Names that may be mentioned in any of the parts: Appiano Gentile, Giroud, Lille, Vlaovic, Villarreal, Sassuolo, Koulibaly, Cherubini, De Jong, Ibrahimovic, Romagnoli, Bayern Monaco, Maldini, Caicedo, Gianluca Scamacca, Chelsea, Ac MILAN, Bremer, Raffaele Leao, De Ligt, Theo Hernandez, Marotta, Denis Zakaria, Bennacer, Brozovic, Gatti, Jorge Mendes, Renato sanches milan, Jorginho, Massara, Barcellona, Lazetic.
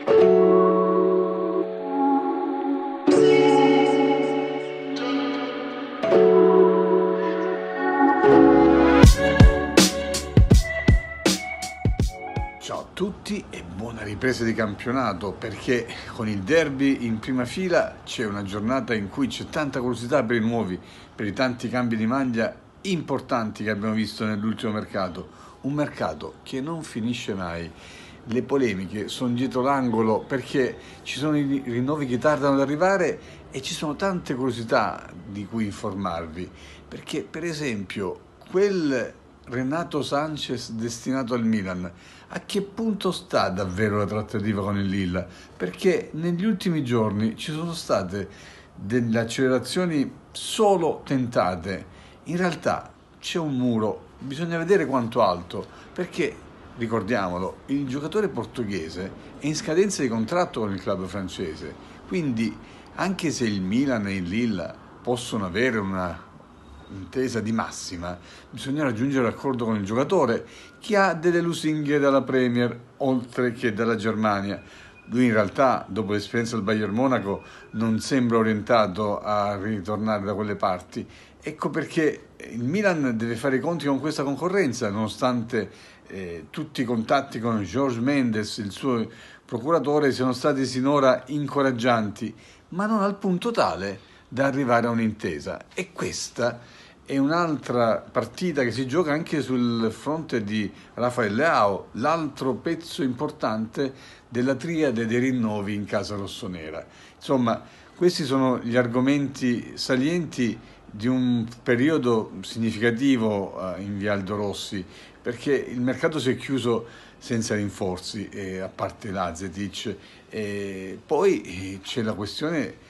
Ciao a tutti e buona ripresa di campionato, perché con il derby in prima fila c'è una giornata in cui c'è tanta curiosità per i nuovi, per i tanti cambi di maglia importanti che abbiamo visto nell'ultimo mercato, un mercato che non finisce mai. Le polemiche sono dietro l'angolo perché ci sono i rinnovi che tardano ad arrivare e ci sono tante curiosità di cui informarvi, perché per esempio quel Renato Sanches destinato al Milan, a che punto sta davvero la trattativa con il Lille? Perché negli ultimi giorni ci sono state delle accelerazioni solo tentate. In realtà c'è un muro, bisogna vedere quanto alto, perché, ricordiamolo, il giocatore portoghese è in scadenza di contratto con il club francese, quindi anche se il Milan e il Lille possono avere una intesa di massima, bisogna raggiungere l'accordo con il giocatore, che ha delle lusinghe dalla Premier oltre che dalla Germania. Lui in realtà, dopo l'esperienza del Bayern Monaco, non sembra orientato a ritornare da quelle parti. Ecco perché il Milan deve fare i conti con questa concorrenza, nonostante tutti i contatti con Jorge Mendes, il suo procuratore, siano stati sinora incoraggianti, ma non al punto tale da arrivare a un'intesa. E questa è un'altra partita che si gioca anche sul fronte di Raffaele Leao, l'altro pezzo importante della triade dei rinnovi in casa rossonera. Insomma, questi sono gli argomenti salienti di un periodo significativo in via Aldorossi, perché il mercato si è chiuso senza rinforzi, a parte Lazetic. Poi c'è la questione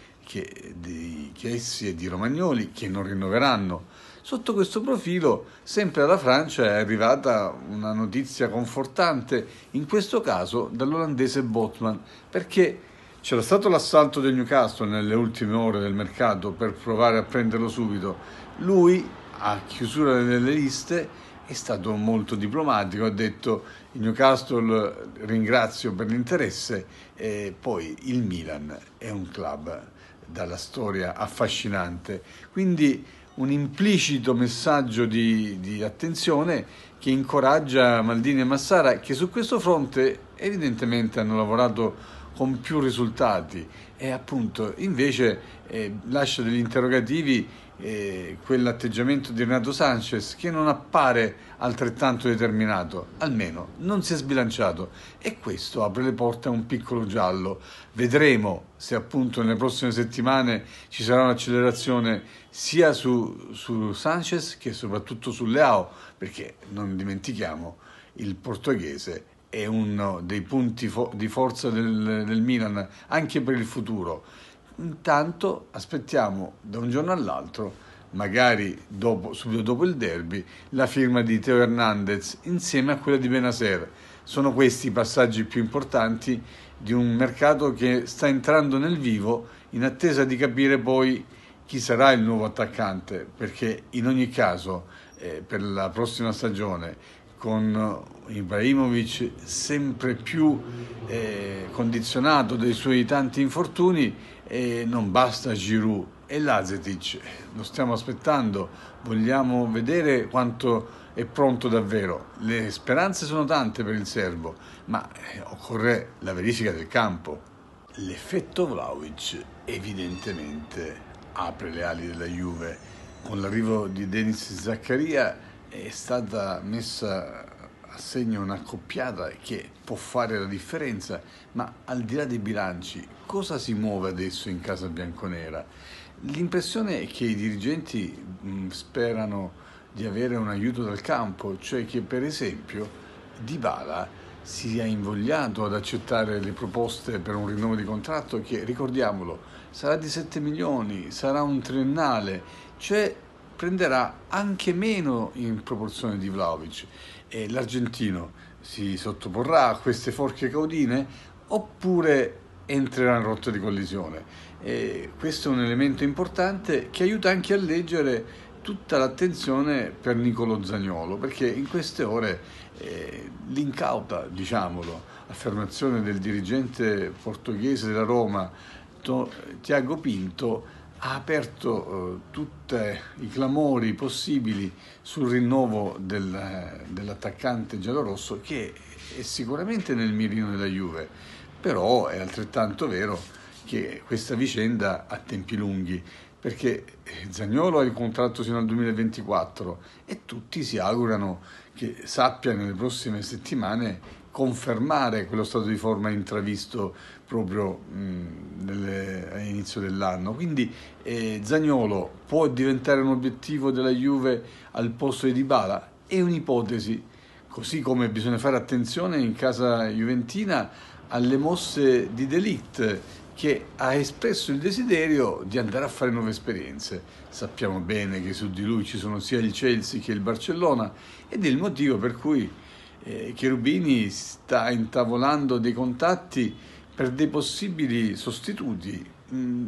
di Chelsea e di Romagnoli, che non rinnoveranno. Sotto questo profilo, sempre alla Francia è arrivata una notizia confortante, in questo caso dall'olandese Botman, perché c'era stato l'assalto del Newcastle nelle ultime ore del mercato per provare a prenderlo subito. Lui, a chiusura delle liste, è stato molto diplomatico, ha detto: il Newcastle ringrazio per l'interesse, e poi il Milan è un club dalla storia affascinante, quindi un implicito messaggio di attenzione che incoraggia Maldini e Massara, che su questo fronte evidentemente hanno lavorato con più risultati, e appunto invece lascia degli interrogativi quell'atteggiamento di Renato Sanches, che non appare altrettanto determinato, almeno non si è sbilanciato, e questo apre le porte a un piccolo giallo. Vedremo se appunto nelle prossime settimane ci sarà un'accelerazione sia su Sanches che soprattutto su Leao, perché non dimentichiamo il portoghese è uno dei punti di forza del Milan anche per il futuro. Intanto aspettiamo da un giorno all'altro, magari subito dopo il derby, la firma di Theo Hernandez insieme a quella di Bennacer. Sono questi i passaggi più importanti di un mercato che sta entrando nel vivo, in attesa di capire poi chi sarà il nuovo attaccante, perché in ogni caso per la prossima stagione, con Ibrahimovic sempre più condizionato dai suoi tanti infortuni, non basta Giroud e Lazetic. Lo stiamo aspettando, vogliamo vedere quanto è pronto davvero. Le speranze sono tante per il serbo, ma occorre la verifica del campo. L'effetto Vlaovic evidentemente apre le ali della Juve. Con l'arrivo di Denis Zakaria è stata messa a segno un'accoppiata che può fare la differenza, ma al di là dei bilanci, cosa si muove adesso in casa bianconera? L'impressione è che i dirigenti sperano di avere un aiuto dal campo, cioè che per esempio Dybala sia invogliato ad accettare le proposte per un rinnovo di contratto che, ricordiamolo, sarà di 7 milioni, sarà un triennale, cioè prenderà anche meno in proporzione di Vlaovic, e l'argentino si sottoporrà a queste forche caudine oppure entrerà in rotta di collisione. E questo è un elemento importante che aiuta anche a leggere tutta l'attenzione per Nicolò Zaniolo, perché in queste ore l'incauta, diciamolo, affermazione del dirigente portoghese della Roma, Tiago Pinto, ha aperto tutti i clamori possibili sul rinnovo dell'attaccante giallorosso, che è sicuramente nel mirino della Juve, però è altrettanto vero che questa vicenda ha tempi lunghi, perché Zaniolo ha il contratto fino al 2024 e tutti si augurano che sappia nelle prossime settimane confermare quello stato di forma intravisto proprio all'inizio dell'anno. Quindi Zaniolo può diventare un obiettivo della Juve al posto di Dybala? È un'ipotesi, così come bisogna fare attenzione in casa juventina alle mosse di De Ligt, che ha espresso il desiderio di andare a fare nuove esperienze. Sappiamo bene che su di lui ci sono sia il Chelsea che il Barcellona, ed è il motivo per cui Cherubini sta intavolando dei contatti per dei possibili sostituti,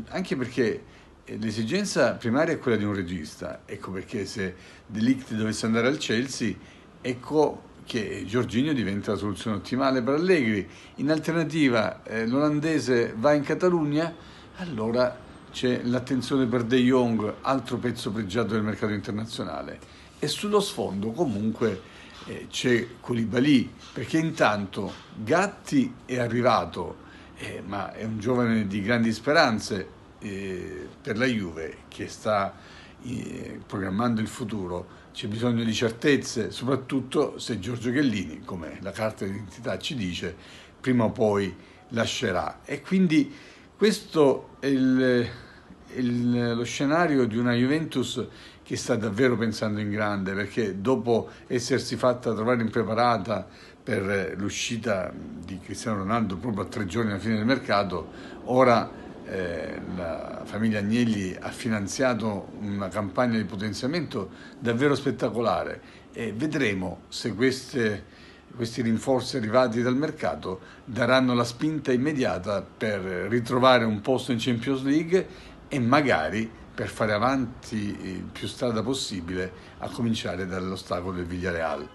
anche perché l'esigenza primaria è quella di un regista. Ecco perché se De Ligt dovesse andare al Chelsea, ecco che Jorginho diventa la soluzione ottimale per Allegri. In alternativa l'olandese va in Catalogna, allora c'è l'attenzione per De Jong, altro pezzo pregiato del mercato internazionale, e sullo sfondo comunque c'è Koulibaly, perché intanto Gatti è arrivato, ma è un giovane di grandi speranze per la Juve, che sta programmando il futuro. C'è bisogno di certezze, soprattutto se Giorgio Chiellini, come la carta d'identità ci dice, prima o poi lascerà. E quindi questo è lo scenario di una Juventus che sta davvero pensando in grande, perché dopo essersi fatta trovare impreparata per l'uscita di Cristiano Ronaldo proprio a 3 giorni alla fine del mercato, ora la famiglia Agnelli ha finanziato una campagna di potenziamento davvero spettacolare, e vedremo se questi rinforzi arrivati dal mercato daranno la spinta immediata per ritrovare un posto in Champions League e magari per fare avanti più strada possibile, a cominciare dall'ostacolo del Villarreal.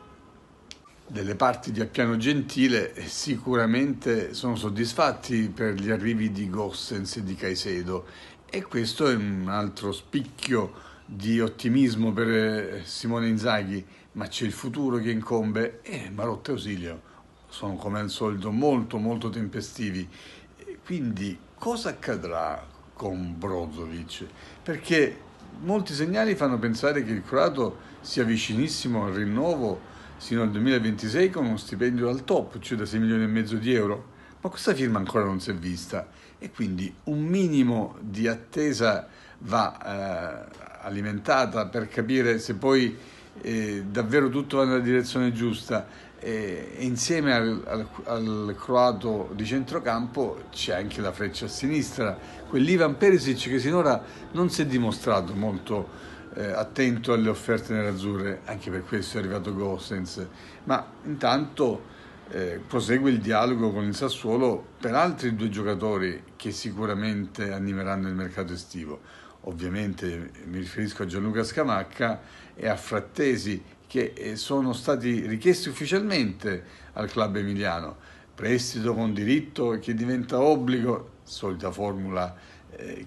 Delle parti di Appiano Gentile sicuramente sono soddisfatti per gli arrivi di Gosens e di Caicedo, e questo è un altro spicchio di ottimismo per Simone Inzaghi, ma c'è il futuro che incombe e Marotta e Ausilio sono come al solito molto molto tempestivi. Quindi cosa accadrà con Brozovic? Perché molti segnali fanno pensare che il croato sia vicinissimo al rinnovo sino al 2026 con uno stipendio al top, cioè da 6 milioni e mezzo di euro, ma questa firma ancora non si è vista, e quindi un minimo di attesa va alimentata per capire se poi davvero tutto va nella direzione giusta. E insieme al croato di centrocampo c'è anche la freccia a sinistra, quell'Ivan Perisic che sinora non si è dimostrato molto attento alle offerte nerazzurre, anche per questo è arrivato Gosens. Ma intanto prosegue il dialogo con il Sassuolo per altri 2 giocatori che sicuramente animeranno il mercato estivo. Ovviamente mi riferisco a Gianluca Scamacca e a Frattesi, che sono stati richiesti ufficialmente al club emiliano. Prestito con diritto che diventa obbligo, solita formula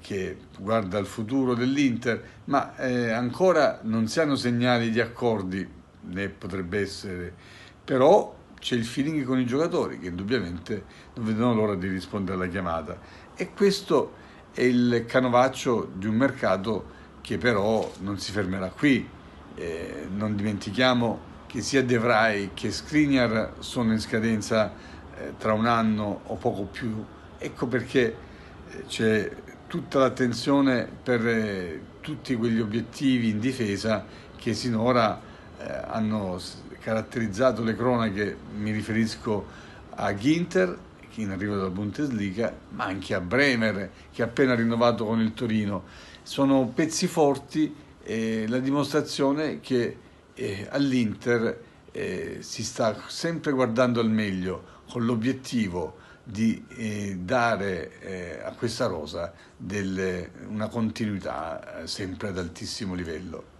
che guarda al futuro dell'Inter, ma ancora non si hanno segnali di accordi, né potrebbe essere, però c'è il feeling con i giocatori che indubbiamente non vedono l'ora di rispondere alla chiamata, e questo è il canovaccio di un mercato che però non si fermerà qui. Non dimentichiamo che sia De Vrij che Skriniar sono in scadenza tra un anno o poco più. Ecco perché c'è tutta l'attenzione per tutti quegli obiettivi in difesa che sinora hanno caratterizzato le cronache. Mi riferisco a Ginter, che in arrivo dalla Bundesliga, ma anche a Bremer, che ha appena rinnovato con il Torino. Sono pezzi forti, la dimostrazione che all'Inter si sta sempre guardando al meglio, con l'obiettivo di dare a questa rosa una continuità sempre ad altissimo livello.